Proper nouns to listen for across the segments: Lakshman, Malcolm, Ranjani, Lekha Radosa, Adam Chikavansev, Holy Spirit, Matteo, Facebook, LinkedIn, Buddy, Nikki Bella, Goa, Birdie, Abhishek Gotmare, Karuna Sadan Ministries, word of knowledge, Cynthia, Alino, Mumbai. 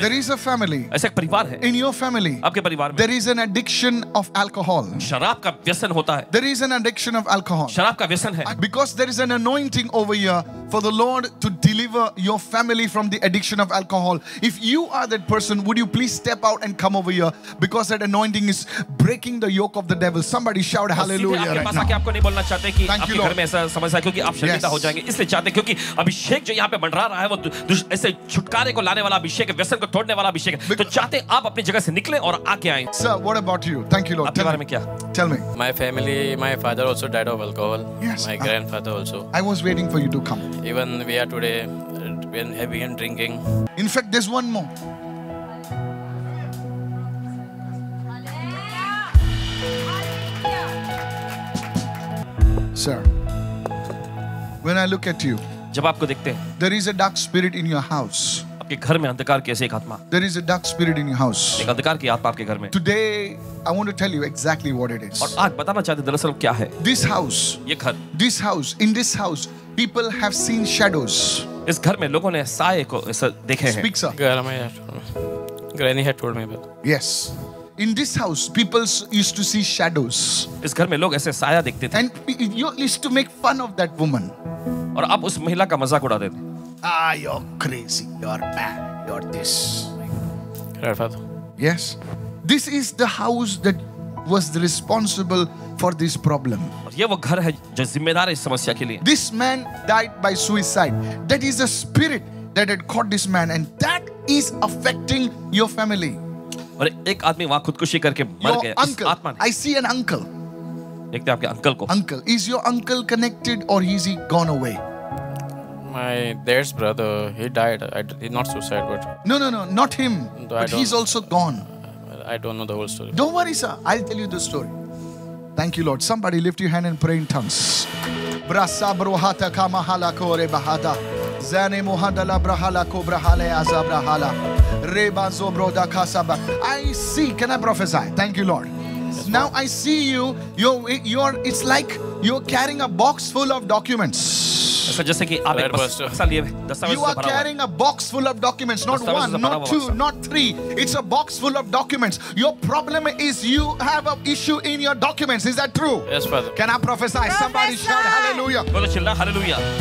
family. There is a family. ऐसा एक परिवार है. In your family, आपके परिवार में. There is an addiction of alcohol. शराब का व्यसन होता है. There is an addiction of alcohol. शराब का व्यसन है. Because there is an anointing over here for the Lord to deliver your family from the addiction of alcohol. If you are that person, would you please step out and come over here? Because that anointing is breaking the yoke of the devil. Somebody shout hallelujah right now. Thank you, Lord. Yes. Sir, what about you? Thank you, Lord. Tell me. My family, my father also died of alcohol. Yes. My grandfather also. I was waiting for you to come. Even we are today, when heavy and drinking. In fact, there's one more. Sir, when I look at you, there is a dark spirit in your house. There is a dark spirit in your house. Today, I want to tell you exactly what it is. This house, in this house, people have seen shadows. Speak, sir. Granny had told me about. Yes. In this house, people used to see shadows. And you used to make fun of that woman. Ah, you're crazy, you're mad, you're this. Yes. This is the house that was responsible for this problem. This man died by suicide. That is a spirit that had caught this man, and that is affecting your family. Your uncle. I see an uncle. Uncle. Is your uncle connected or is he gone away? My dad's brother, he died. Not suicide, but... No, not him. But he's also gone. I don't know the whole story. Don't worry, sir. I'll tell you the story. Thank you, Lord. Somebody lift your hand and pray in tongues. I see. Can I prophesy? Thank you, Lord. Now I see you. It's like you're carrying a box full of documents. You are carrying a box full of documents. Not one, not two, not three. It's a box full of documents. Your problem is you have an issue in your documents. Is that true? Yes, Father. Can I prophesy? Somebody shout hallelujah.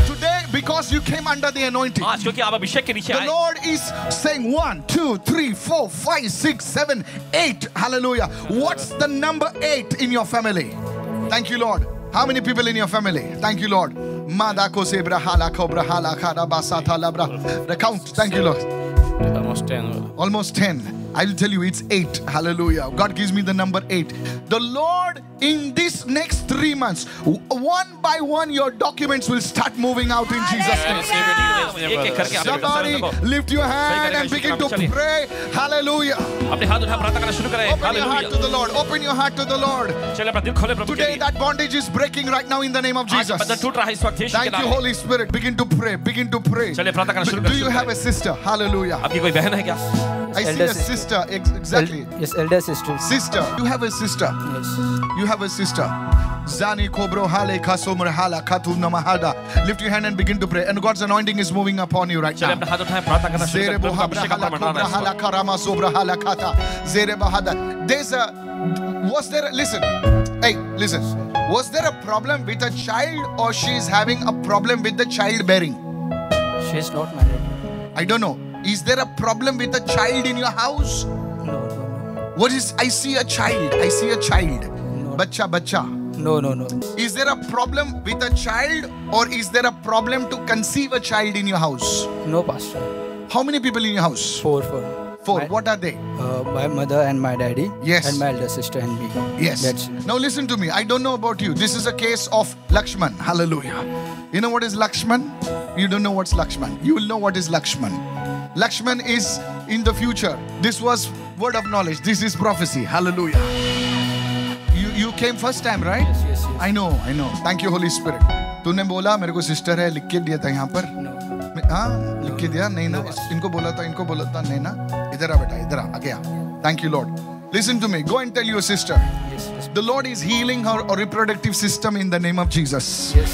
Today, because you came under the anointing, the Lord is saying 1, 2, 3, 4, 5, 6, 7, 8. Hallelujah. What's the number 8 in your family? Thank you, Lord. How many people in your family? Thank you, Lord. The count. Thank you, Lord. Almost 10. I will tell you, it's 8. Hallelujah. God gives me the number 8. The Lord, in this next 3 months, one by one, your documents will start moving out in Jesus' name. Somebody lift your hand and begin to pray. Hallelujah. Open your heart to the Lord. Open your heart to the Lord. Today, that bondage is breaking right now in the name of Jesus. Thank you, Holy Spirit. Begin to pray. Begin to pray. Do you have a sister? Hallelujah. I see a sister. Exactly. Yes, elder sister. Sister. You have a sister. Yes. You have a sister. Lift your hand and begin to pray. And God's anointing is moving upon you right now. Was there a problem with a child, or she's having a problem with the childbearing? She's not married. I don't know. Is there a problem with a child in your house? No. I see a child. Bacha. No. Is there a problem with a child, or is there a problem to conceive a child in your house? No, Pastor. How many people in your house? Four. What are they? My mother and my daddy. Yes. And my elder sister and me. Yes. Now listen to me. I don't know about you. This is a case of Lakshman. Hallelujah. You know what is Lakshman? You don't know what's Lakshman. You will know what is Lakshman. Lakshman is in the future. This was word of knowledge. This is prophecy. Hallelujah. You came first time, right? Yes. I know. Thank you, Holy Spirit. तूने बोला मेरे को sister है, लिख के दिया था यहाँ पर? हाँ, लिख के दिया नहीं ना? इनको बोला था नहीं ना? इधर आ बेटा, इधर आ गया. Thank you, Lord. Listen to me. Go and tell your sister. Yes. The Lord is healing her reproductive system in the name of Jesus. Yes.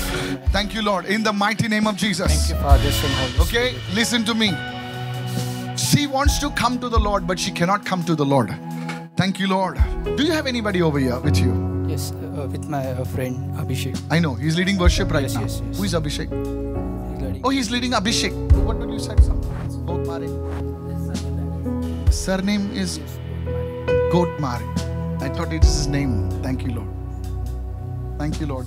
Thank you, Lord. In the mighty name of Jesus. Thank you, Father. Okay, listen to me. She wants to come to the Lord, but she cannot come to the Lord. Thank you, Lord. Do you have anybody over here with you? Yes, with my friend Abhishek. I know, he's leading worship right now. Yes, yes. Who is Abhishek? He's leading Abhishek. What did you say? Gotmare. Surname is Gotmare. I thought it is his name. Thank you, Lord. Thank you, Lord.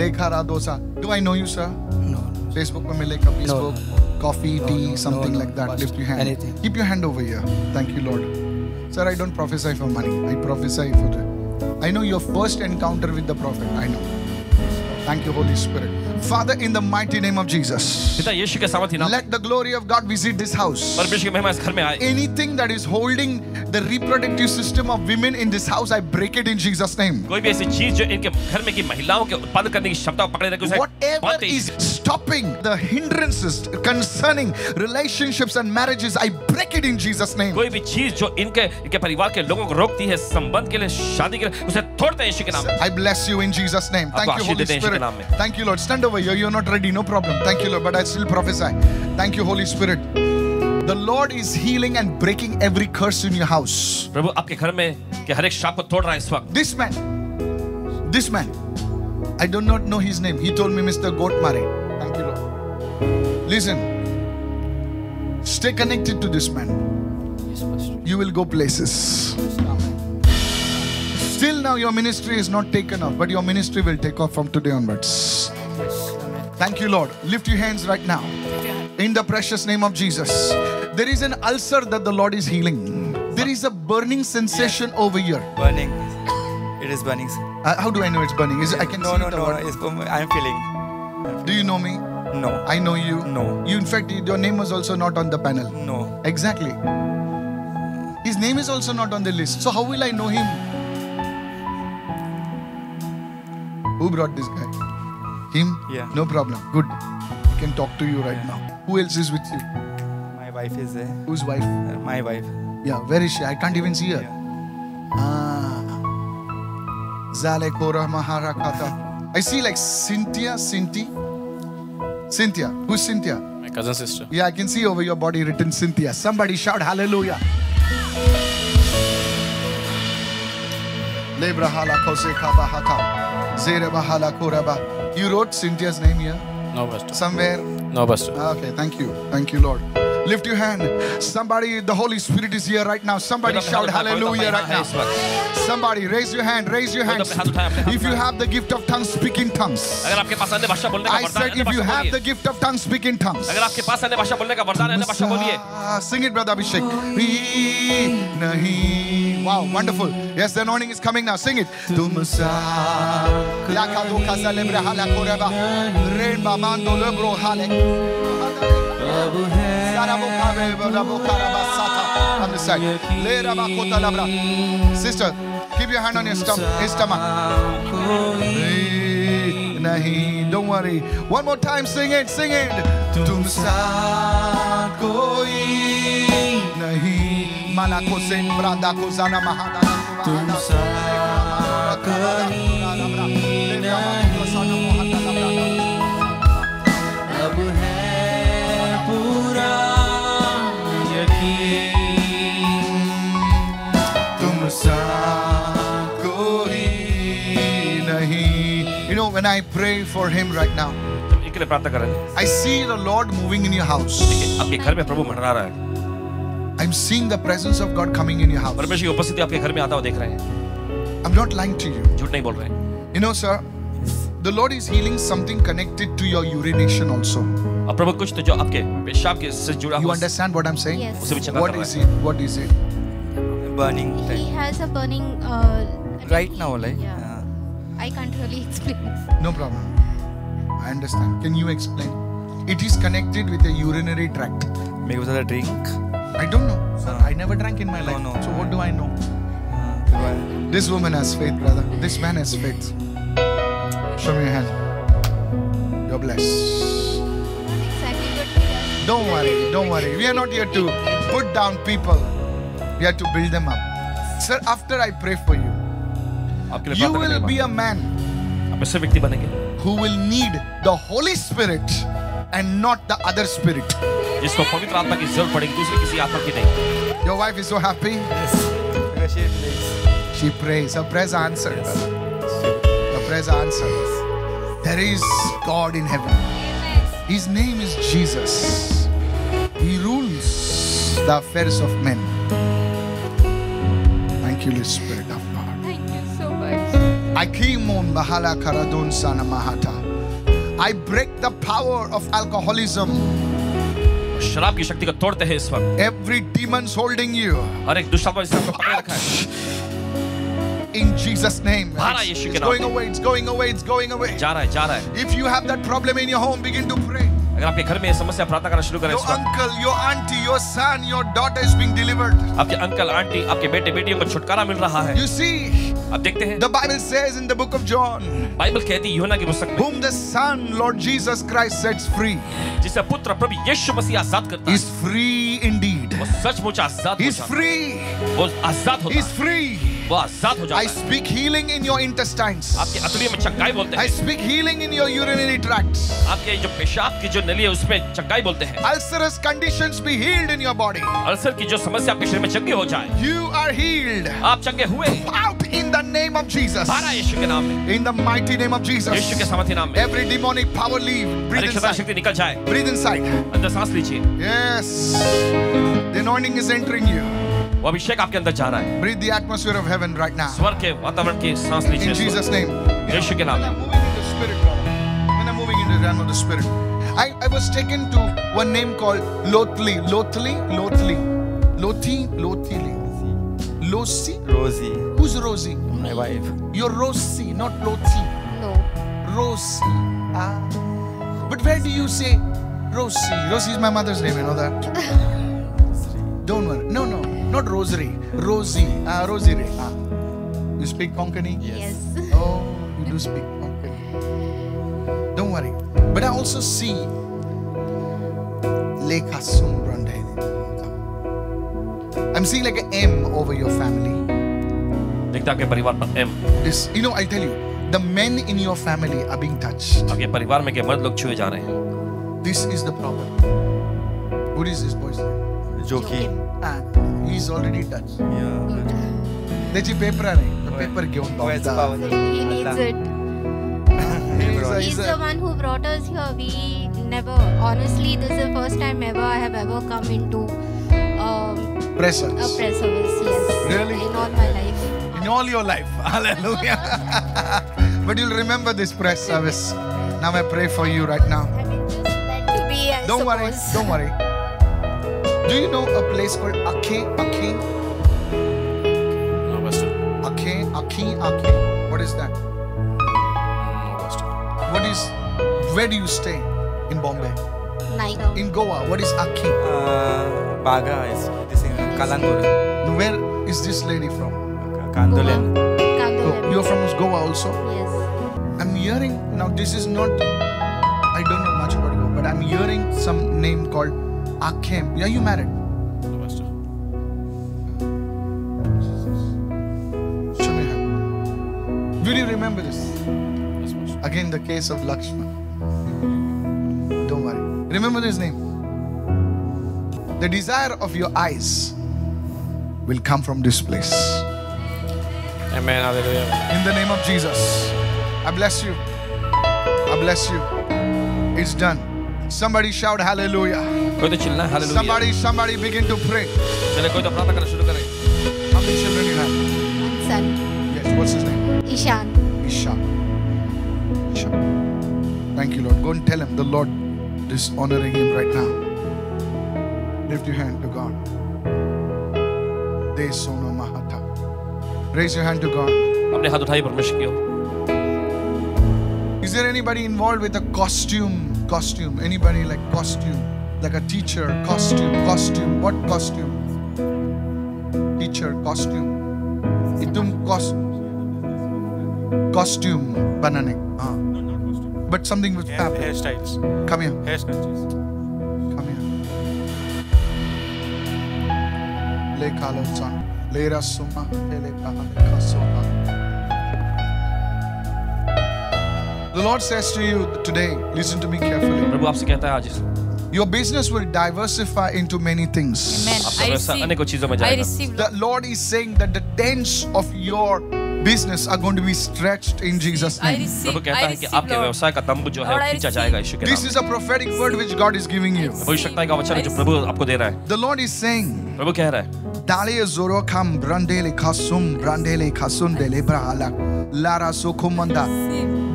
Lekha Radosa. Do I know you, sir? No. Facebook, Mileka, please go. Coffee, tea, something like that. Lift your hand. Anything. Keep your hand over here. Thank you, Lord. Sir, I don't prophesy for money. I prophesy for the... I know your first encounter with the prophet. I know. Thank you, Holy Spirit. Father, in the mighty name of Jesus, let the glory of God visit this house. Anything that is holding the reproductive system of women in this house, I break it in Jesus' name. Whatever is stopping the hindrances concerning relationships and marriages, I break it in Jesus' name. I bless you in Jesus' name. Thank you, Holy Spirit. Thank you, Lord. Stand over here. You're not ready. No problem. Thank you, Lord. But I still prophesy. Thank you, Holy Spirit. The Lord is healing and breaking every curse in your house. This man, I do not know his name. He told me Mr. Gotmare. Thank you, Lord. Listen, stay connected to this man. You will go places. Still now your ministry is not taken off, but your ministry will take off from today onwards. Thank you, Lord. Lift your hands right now. In the precious name of Jesus. There is an ulcer that the Lord is healing. There is a burning sensation over here. Burning. It is burning. How do I know it's burning? I'm feeling. Do you know me? No. I know you? No. You, in fact, your name was also not on the panel. No. Exactly. His name is also not on the list. So how will I know him? Who brought this guy? Him? Yeah. No problem. Good. I can talk to you right now. Who else is with you? My wife is there. Whose wife? My wife. Yeah. Where is she? I can't even see her. Yeah. I see like Cynthia. Who's Cynthia? My cousin sister. Yeah, I can see over your body written Cynthia. Somebody shout hallelujah. You wrote Cynthia's name here? No, Pastor. Somewhere? No, Pastor. Okay, thank you. Thank you, Lord. Lift your hand. Somebody, the Holy Spirit is here right now. Somebody shout hallelujah right now. Somebody, raise your hand. Raise your hand. If you have the gift of tongues, speak in tongues. I said if you have the gift of tongues, speak in tongues. Sing it, Brother Abhishek. Wow, wonderful. Yes, the anointing is coming now. Sing it. On the side. Sister, keep your hand on your stomach. Don't worry. One more time, sing it, sing it. You know, when I pray for him right now, I see the Lord moving in your house. I'm seeing the presence of God coming in your house. I'm not lying to you. You know, sir, the Lord is healing something connected to your urination also. You understand what I'm saying? Yes. What is it? What is it? Burning. He has a burning... right now, like? Yeah. I can't really explain. No problem. I understand. Can you explain? It is connected with a urinary tract. Maybe was that a drink? I don't know. Sir, I never drank in my life. No, no. So what do I know? This woman has faith, brother. This man has faith. Show me your hand. You're blessed. Not exactly what we are. Don't worry. Don't worry. We are not here to put down people. We are to build them up. Sir, after I pray for you, you will be a man who will need the Holy Spirit and not the other spirit. Your wife is so happy. Yes. She prays. Her prayers are answered. Yes. Her prayers are answered. There is God in heaven. His name is Jesus. He rules the affairs of men. Thank you, Holy Spirit of God. Thank you so much. I break the power of alcoholism. Every demon's holding you. In Jesus' name. It's going away, it's going away, it's going away. If you have that problem in your home, begin to pray. Your uncle, your auntie, your son, your daughter is being delivered. You see, the Bible says in the book of John, whom the Son, Lord Jesus Christ, sets free is free indeed. He's free. He's free. I speak healing in your intestines. I speak healing in your urinary tracts. Ulcerous conditions be healed in your body. You are healed. Out in the name of Jesus. In the mighty name of Jesus. Every demonic power leave. Breathe inside. Breathe inside. Yes. The anointing is entering you. Breathe the atmosphere of heaven right now. In Jesus' name. When I'm moving in the spirit, when I'm moving in the realm of the spirit, I was taken to one name called Lothli. Lothli? Lothli. Lothi? Lothili. Losi? Rosie. Who's Rosie? My wife. You're Rosie, not Lothi. No. Rosie. Ah. But where do you say Rosie? Rosie is my mother's name, you know that? Don't worry. No, no. Not Rosary, Rosie. Rosary. You speak Konkani? Yes. Oh, you do speak Konkani. Don't worry. But I also see I'm seeing like an M over your family. This, you know, I'll tell you, the men in your family are being touched. This is the problem. What is this boy's name? Joakim. He's already touched. Yeah. There's a paper. The paper he needs it. He's the one who brought us here. We never, honestly, this is the first time ever I have ever come into a prayer service. Yes. Really? In all my life. In all your life. Hallelujah. But you'll remember this prayer service. Now I pray for you right now. Don't worry. Do you know a place called Akhe? Akhe? No, Pastor. Akhe, Akhe, Akhe. What is that? No, Pastor. What is, where do you stay in Bombay? Naika. In Goa, what is Akhe? Baga is, this in Kalangur. Where is this lady from? Kandolen. Oh, you're from Goa also? Yes. I'm hearing, now this is not, I don't know much about Goa, but I'm hearing some name called Akhim. Are you married? No, Pastor. Show me her. Will you remember this? Yes, Pastor. Again, the case of Lakshman. Don't worry. Remember this name. The desire of your eyes will come from this place. Amen. Hallelujah. In the name of Jesus. I bless you. I bless you. It's done. Somebody shout hallelujah. Somebody begin to pray. How many children you have? One son. Yes, what's his name? Ishan. Ishan. Ishan. Thank you, Lord. Go and tell him the Lord is honoring him right now. Lift your hand to God. Raise your hand to God. Is there anybody involved with a costume? Costume, anybody like costume, like a teacher, costume, what costume? Teacher, costume. Itum costume banane. No, not costume. But something with fabric. Hairstyles. Come here. Hairstyles. Come here. Le kalonsan. Le rasuma. Le kaha. The Lord says to you today, listen to me carefully. प्रभु आपसे कहता है आज your business will diversify into many things. Amen. I receive. The Lord is saying that the tents of your business are going to be stretched in Jesus' name. I receive. This is a prophetic word which God is giving you. The Lord is saying,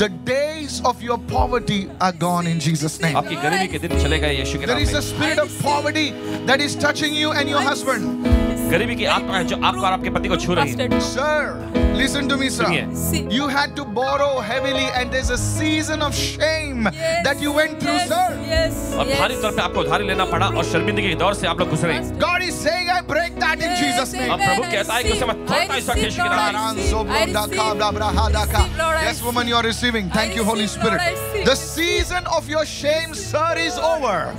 the days of your poverty are gone in Jesus' name. There is a spirit of poverty that is touching you and your husband. Sir, listen to me, sir. You had to borrow heavily and there's a season of shame that you went through, sir. God is saying, I break that in Jesus' name. Yes, woman, you are receiving. Thank you, Holy Spirit. The season of your shame, sir, is over.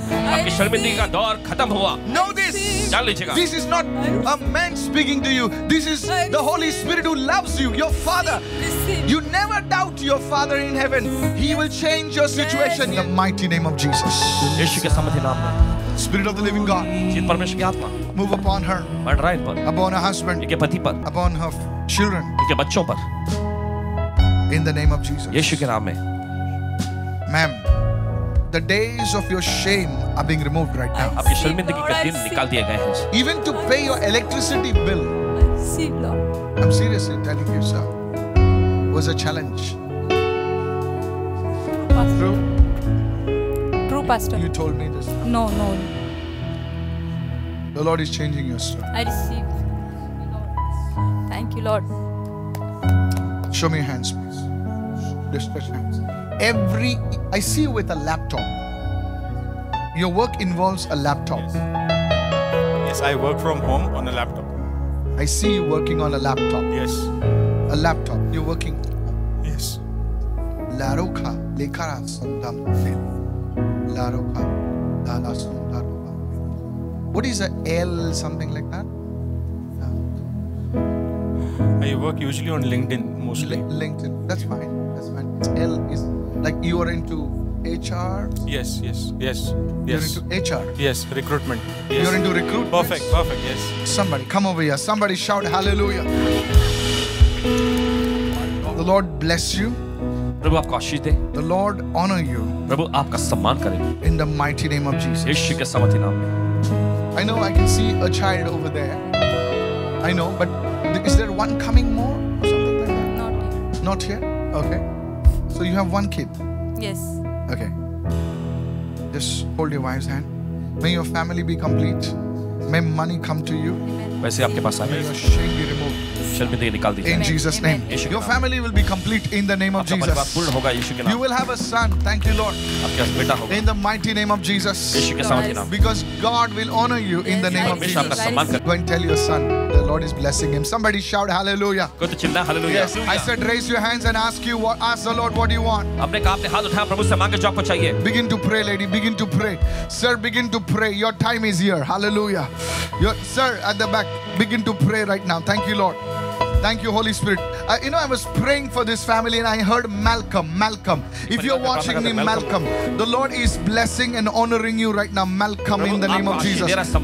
Know this. This is not a man speaking to you. This is the Holy Spirit who loves you, your Father. You never doubt your Father in heaven. He will change your situation in the mighty name of Jesus. Spirit of the living God, move upon her, upon her husband, upon her children, in the name of Jesus. Ma'am, the days of your shame are being removed right now. Even to pay your electricity bill, I'm seriously telling you, sir, was a challenge. True? True, Pastor. You told me this. No, no. The Lord is changing your story. I receive. Thank you, Lord. Show me your hands, please. Just touch hands. I see you with a laptop. Your work involves a laptop. Yes, I work from home on a laptop. I see you working on a laptop. Yes. A laptop. You're working. Yes. Laroka lekara sundam fil. Laroka dala sundaroka. What is a L something like that? I work usually on LinkedIn mostly. LinkedIn. That's fine. That's fine. It's L is like you are into HR? Yes, yes, yes, yes. You're into HR? Yes, recruitment. Yes. You're into recruitment? Perfect, perfect, yes. Somebody, come over here. Somebody shout hallelujah. The Lord bless you. The Lord honor you. In the mighty name of Jesus. I know I can see a child over there. I know, but is there one coming more? Or something like that? Not here. Not here? Okay. So you have one kid? Yes. Okay, just hold your wife's hand. May your family be complete. May money come to you. May your shame be removed. In Jesus' name. Your family will be complete in the name of Jesus. You will have a son. Thank you, Lord. In the mighty name of Jesus. Because God will honor you in the name of Jesus. Go and tell your son, the Lord is blessing him. Somebody shout hallelujah. Yes, I said raise your hands and ask the Lord what you want. Begin to pray, lady. Begin to pray. Sir, begin to pray. Your time is here. Hallelujah. Sir, at the back, begin to pray right now. Thank you, Lord. Thank you, Holy Spirit. You know, I was praying for this family and I heard Malcolm. Malcolm. If you're watching me, Malcolm, the Lord is blessing and honoring you right now. Malcolm, in the name of Jesus. Thank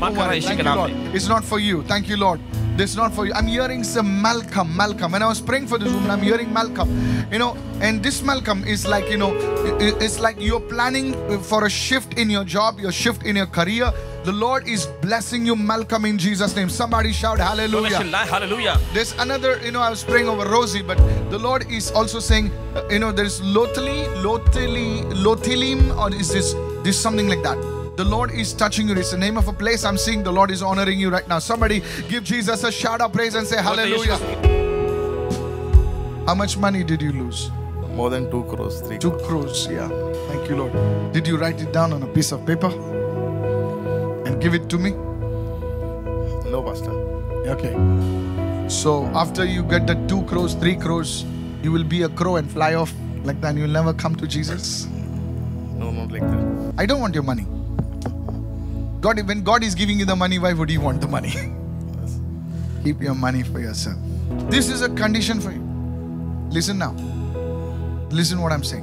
you, Lord. It's not for you. Thank you, Lord. This is not for you. I'm hearing some Malcolm, Malcolm. When I was praying for this woman, I'm hearing Malcolm. You know, and this Malcolm is like, you know, it's like you're planning for a shift in your job, your shift in your career. The Lord is blessing you, Malcolm, in Jesus' name. Somebody shout hallelujah. Hallelujah. There's another, you know, I was praying over Rosie, but the Lord is also saying, you know, there's Lotilim, or is this something like that? The Lord is touching you. It's the name of a place. I'm seeing the Lord is honoring you right now. Somebody give Jesus a shout of praise and say hallelujah. How much money did you lose? More than 2 crores. 3 crores. 2 crores, yeah. Thank you, Lord. Did you write it down on a piece of paper? And give it to me? No, Pastor. Okay. So after you get the 2 crores, 3 crores, you will be a crow and fly off like that and you'll never come to Jesus? No, not like that. I don't want your money. God, when God is giving you the money, why would He want the money? Keep your money for yourself. This is a condition for you. Listen now. Listen what I'm saying.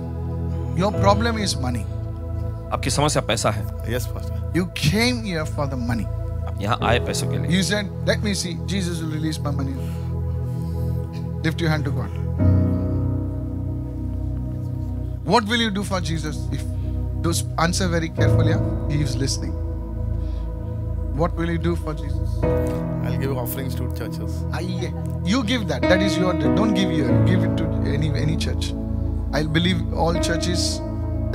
Your problem is money. आपकी समस्या पैसा है. Yes, Pastor. You came here for the money. आप यहाँ आए पैसों के लिए. You said, let me see. Jesus will release my money. Lift your hand to God. What will you do for Jesus? If those answer very carefully, He is listening. What will you do for Jesus? I'll give offerings to churches. You give that. That is your. Don't give here. Give it to any church. I'll believe all churches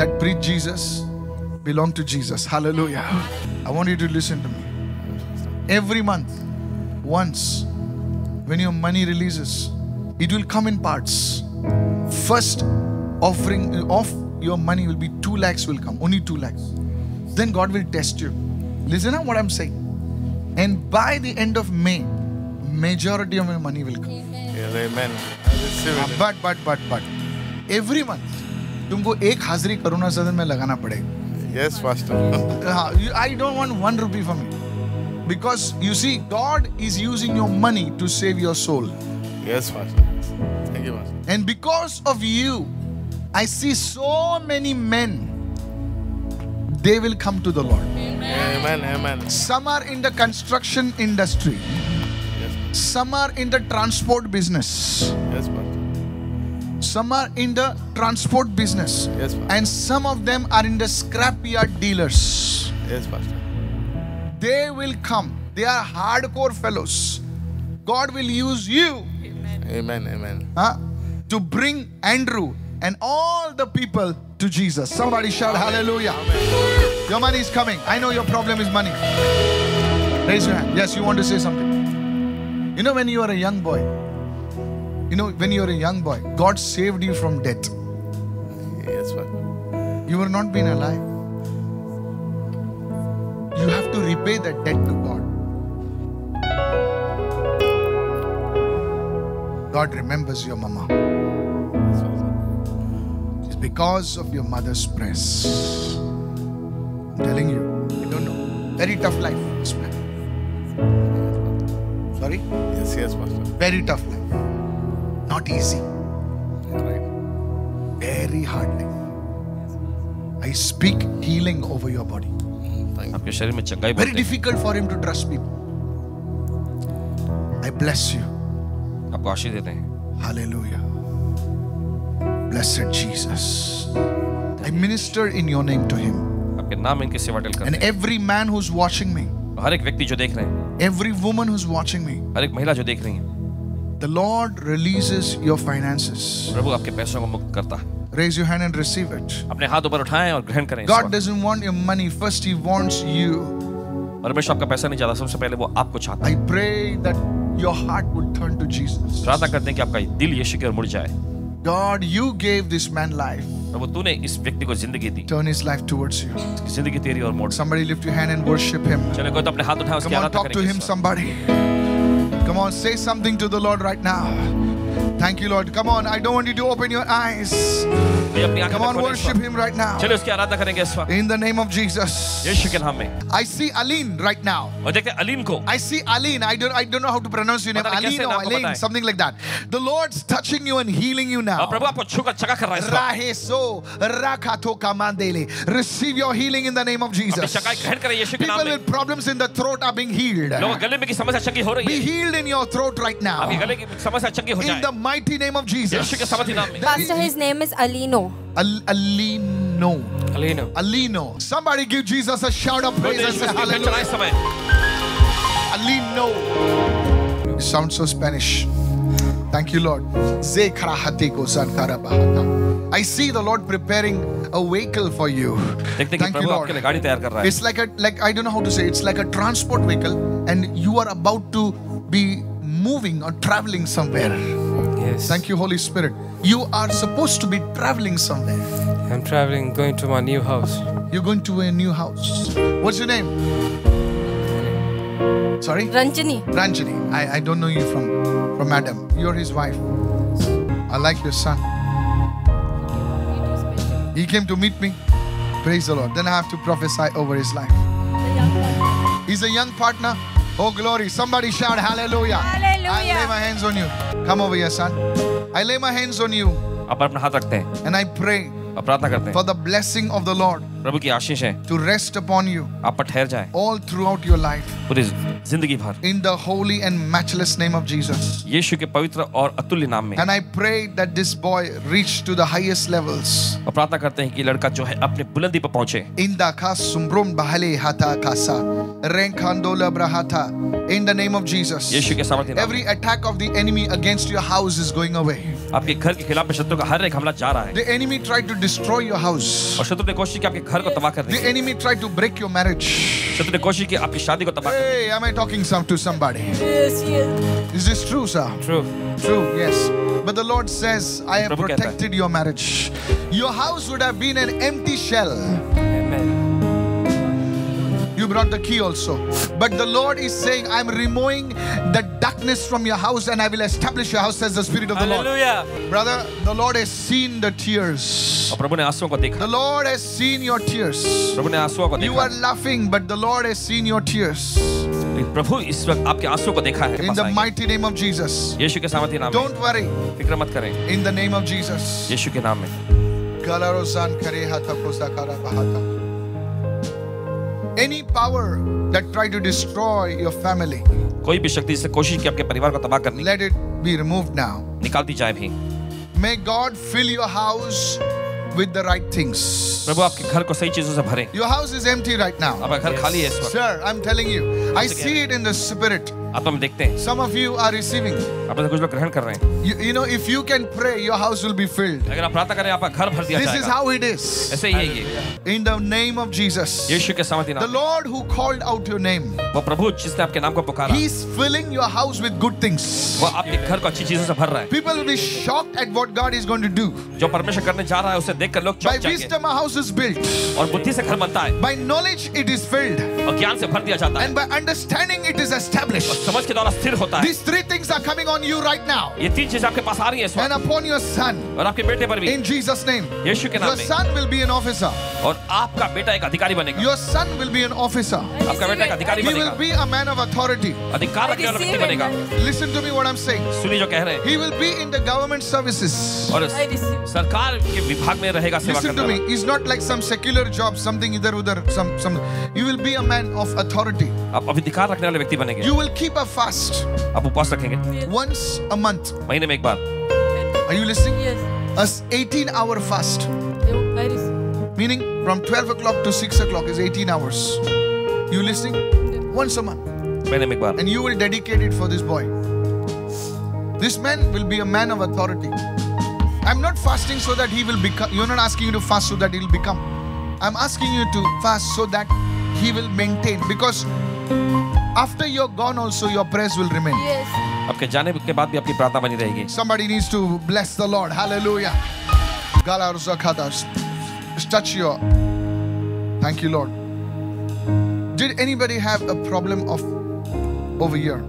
that preach Jesus belong to Jesus. Hallelujah. I want you to listen to me. Every month, once, when your money releases, it will come in parts. First offering of your money will be 2 lakhs will come. Only 2 lakhs. Then God will test you. Listen to what I'm saying. And by the end of May, majority of your money will come. Amen. Yes, amen. But every month, तुमको एक हाजरी करुणा सदन में लगाना पड़ेगा. Yes, pastor. I don't want 1 rupee from you, because you see, God is using your money to save your soul. Yes, pastor. Thank you, pastor. And because of you, I see so many men. They will come to the Lord. Amen. Amen. Some are in the construction industry. Yes. Some are in the transport business. Yes, pastor. Some are in the transport business. Yes, pastor. And some of them are in the scrapyard dealers. Yes, pastor. They will come. They are hardcore fellows. God will use you. Amen. Amen. Amen. To bring Andrew and all the people to Jesus. Somebody shout hallelujah. Amen. Your money is coming. I know your problem is money. Raise your hand. Yes, you want to say something. You know, when you are a young boy, God saved you from death. Yes, sir. You were not being alive. You have to repay that debt to God. God remembers your mama. Because of your mother's prayers. I'm telling you, you don't know. Very tough life, this man. Sorry? Yes, yes, pastor. Very tough life. Not easy. All right. Very hard life. I speak healing over your body. Very difficult for him to trust people. I bless you. Hallelujah. Blessed Jesus. I minister in your name to him. And every man who's watching me, every woman who's watching me, the Lord releases your finances. Raise your hand and receive it. God doesn't want your money. First He wants you. I pray that your heart would turn to Jesus. God, you gave this man life. Turn his life towards you. Somebody lift your hand and worship him. Come on, talk to him, somebody. Come on, say something to the Lord right now. Thank you, Lord. Come on, I don't want you to open your eyes. Come on, worship him right now. In the name of Jesus. I see Aline right now. I see Aline. I don't know how to pronounce your name. Alino, Aline, something like that. The Lord's touching you and healing you now. Receive your healing in the name of Jesus. People with problems in the throat are being healed. Be healed in your throat right now. In the mighty name of Jesus. Pastor, his name is Alino. Alino. Somebody give Jesus a shout of praise and say hallelujah. Alino. It sounds so Spanish. Thank you, Lord. I see the Lord preparing a vehicle for you. Thank you, Lord. It's like I don't know how to say. It's like a transport vehicle, and you are about to be moving or traveling somewhere. Yes. Thank you, Holy Spirit. You are supposed to be traveling somewhere. I'm traveling, going to my new house. You're going to a new house. What's your name? Sorry? Ranjani. Ranjani. I don't know you from Madam. You're his wife. I like your son. He came to meet me. Praise the Lord. Then I have to prophesy over his life. He's a young partner. Oh, glory. Somebody shout hallelujah. Hallelujah. I lay my hands on you. Come over here, son. I lay my hands on you. And I pray प्रार्थना करते हैं for the blessing of the Lord प्रभु की आशीष है to rest upon you आप पर ठहर जाए all throughout your life पूरी जिंदगी भर in the holy and matchless name of Jesus यीशु के पवित्र और अतुल्य नाम में and I pray that this boy reach to the highest levels और प्रार्थना करते हैं कि लड़का जो है अपने बुलंदी पर पहुंचे इंदा का सुम्ब्रोम बहले हाथा Kasa रेंखांडोला ब्रहाथा in the name of Jesus यीशु के सामर्थ्य नाम every attack of the enemy against your house is going away आपके घर के खिलाफ शत्रु का हर एक हमला जा रहा है the enemy tried to destroy your house और शत्रु ने कोशिश की आपके घर को तबाह कर दे the enemy tried to break your marriage शत्रु ने कोशिश की आपकी शादी को तबाह कर दे hey am I talking to somebody yes yes is this true sir true yes but the Lord says I have protected your marriage your house would have been an empty shell You brought the key also, but the Lord is saying, "I am removing the darkness from your house, and I will establish your house," says the Spirit of the Lord. Hallelujah, brother. The Lord has seen the tears. The Lord has seen your tears. You are laughing, but the Lord has seen your tears. प्रभु इस वक्त आपके आंसुओं को देखा है In the mighty name of Jesus. यीशु के सामर्थ्य नाम में. Don't worry. फिक्र मत करें. In the name of Jesus. यीशु के नाम में. गलारोजान करे हाथा पोसा करा बहाता. Any power that try to destroy your family, कोई भी शक्ति इससे कोशिश की आपके परिवार को तबाह करने, let it be removed now. निकाल दी जाए भी. May God fill your house with the right things. प्रभु आपके घर को सही चीजों से भरे. Your house is empty right now. आपका घर खाली है इस वक्त. Sir, I'm telling you, I see it in the spirit. आत्मा में देखते हैं. Some of you are receiving. आप में से कुछ लोग ग्रहण कर रहे हैं. You know, if you can pray, your house will be filled. अगर आप प्रार्थना करें, आपका घर भर दिया जाएगा. This is how it is. ऐसे ही है ये. In the name of Jesus. यीशु के सामर्थ्य नाम. The Lord who called out your name. वो प्रभु जिसने आपके नाम को पुकारा. He is filling your house with good things. वो आपके घर को अच्छी चीजों से भर रहा है. People will be shocked at what God is going to do. जो परमेश्वर करने जा रहा है उसे देखकर लोग चौंक जाएंगे. By wisdom a house is built. और बुद्धि से घर बनता है. By knowledge it is filled. और ज्ञान से भर दिया जाता है. And by understanding it is established. समझ के द्वारा स्थिर होता है. These three things are coming on you right now. ये तीन चीजें आपके पास आ रही हैं इस वक्त. And upon your son. और आपके बेटे पर भी. In Jesus' name. यीशु के नाम में. Your son will be an officer. और आपका बेटा एक अधिकारी बनेगा. Your son will be an officer. आपका बेटा एक अधिकारी बनेगा. He will be a man of authority. अधिकार रखने वाला व्यक्ति बनेगा. Listen to me what I'm saying. सुनिए जो कह रहे हैं. He will be in the government services. और सरकार के विभाग में रहेगा सेवा करने वाला. Listen to me. It's not like some secular job, something इधर उधर, some. You will be a man of authority. आप अधिकार रखने वाले व्यक्ति बनेंगे. You will keep a fast. आप उपवास रखेंगे. Once a month. महीने में एक बार. Are you listening? Yes. A 18-hour fast. Meaning from 12 o'clock to 6 o'clock is 18 hours. You listening? Once a month. महीने में एक बार. And you will dedicate it for this boy. This man will be a man of authority. I'm not fasting so that he will become. You're not asking you to fast so that he'll become. I'm asking you to fast so that he will maintain because. After you're gone, also your prayers will remain. Yes. आपके जाने के बाद भी आपकी प्रार्थना बनी रहेगी. Somebody needs to bless the Lord. Hallelujah. गाला रुसा खाता. Touch your. Thank you, Lord. Did anybody have a problem of over here?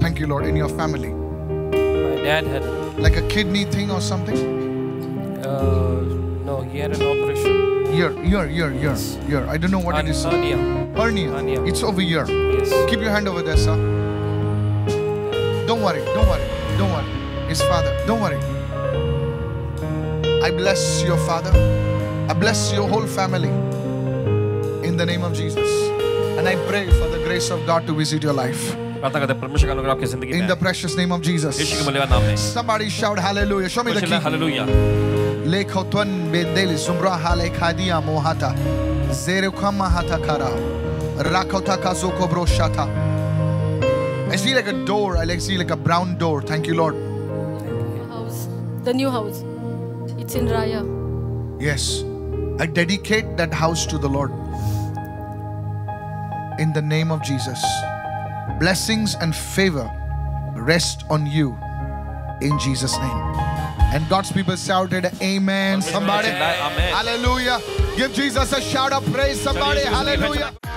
Thank you, Lord. In your family. My dad had like a kidney thing or something. No, he had an operation. Here. I don't know what it is. Hernia. It's over here. Yes. Keep your hand over there, sir. Don't worry. His father. Don't worry. I bless your father. I bless your whole family. In the name of Jesus. And I pray for the grace of God to visit your life. In the precious name of Jesus. Somebody shout hallelujah. Show me the key. Hallelujah. लेखोतन बेदेल सुम्रा हाले खादिया मोहाता ज़ेरुखमा हाता करा राखोता काजो को ब्रोशाता I see like a door. I see like a brown door. Thank you, Lord. The new house. It's in Raya. Yes. I dedicate that house to the Lord. In the name of Jesus. Blessings and favor rest on you. In Jesus' name. And God's people shouted, Amen. Somebody, Amen. Hallelujah. Give Jesus a shout of praise. Somebody, Hallelujah.